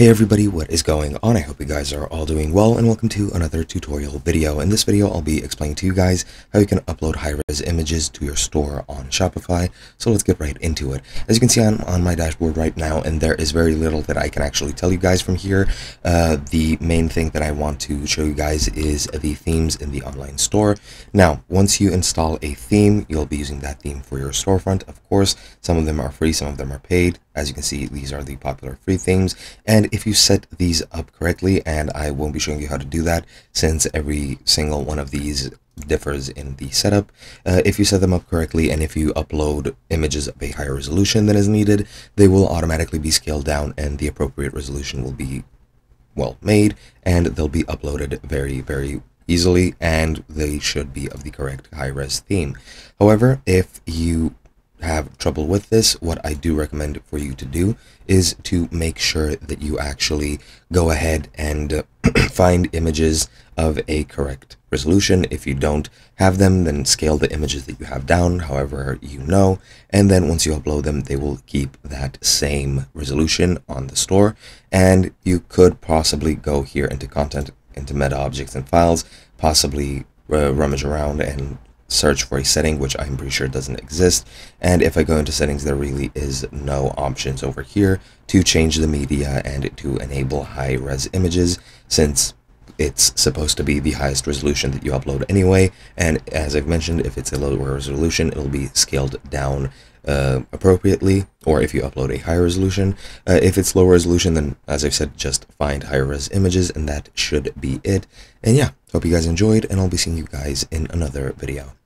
Hey everybody, what is going on? I hope you guys are all doing well and welcome to another tutorial video. In this video, I'll be explaining to you guys how you can upload high-res images to your store on Shopify. So let's get right into it. As you can see, I'm on my dashboard right now and there is very little that I can actually tell you guys from here. The main thing that I want to show you guys is the themes in the online store. Now, once you install a theme, you'll be using that theme for your storefront. Of course, some of them are free, some of them are paid. As you can see, these are the popular free themes. And if you set these up correctly, and I won't be showing you how to do that since every single one of these differs in the setup, if you set them up correctly and if you upload images of a higher resolution than is needed, they will automatically be scaled down and the appropriate resolution will be well made and they'll be uploaded very, very easily, and they should be of the correct high-res theme. However, if you have trouble with this, what I do recommend for you to do is to make sure that you actually go ahead and find images of a correct resolution. If you don't have them, then scale the images that you have down however you know, and then once you upload them, they will keep that same resolution on the store. And you could possibly go here into content, into meta objects and files, possibly rummage around and search for a setting, which I'm pretty sure doesn't exist. And if I go into settings, there really is no options over here to change the media and to enable high-res images, since it's supposed to be the highest resolution that you upload anyway. And as I've mentioned, if it's a lower resolution, it'll be scaled down appropriately, or if you upload a higher resolution. If it's lower resolution, then as I've said, just find higher res images and that should be it. And yeah, hope you guys enjoyed, and I'll be seeing you guys in another video.